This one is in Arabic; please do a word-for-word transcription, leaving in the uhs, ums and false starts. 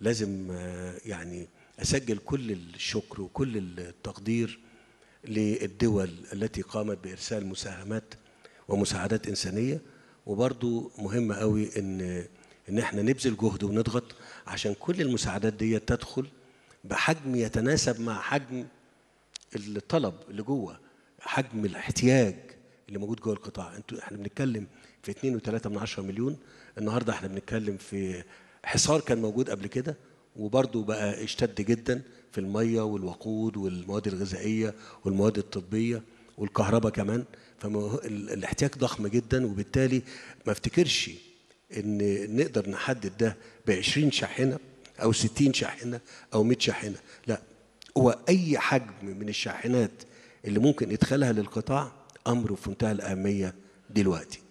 لازم يعني أسجل كل الشكر وكل التقدير للدول التي قامت بإرسال مساهمات ومساعدات إنسانية. وبرضو مهم قوي إن إن إحنا نبذل جهد ونضغط عشان كل المساعدات دي تدخل بحجم يتناسب مع حجم الطلب اللي جوه، حجم الاحتياج اللي موجود جوه القطاع. انتوا احنا بنتكلم في اتنين وتلاتة من عشرة مليون، النهارده احنا بنتكلم في حصار كان موجود قبل كده وبرضه بقى اشتد جدا في الميه والوقود والمواد الغذائيه والمواد الطبيه والكهرباء كمان، فالاحتياج ضخم جدا. وبالتالي ما افتكرش ان نقدر نحدد ده ب عشرين شاحنه او ستين شاحنه او مية شاحنه، لا، هو اي حجم من الشاحنات اللي ممكن ادخالها للقطاع امره في منتهى الاهميه دلوقتي.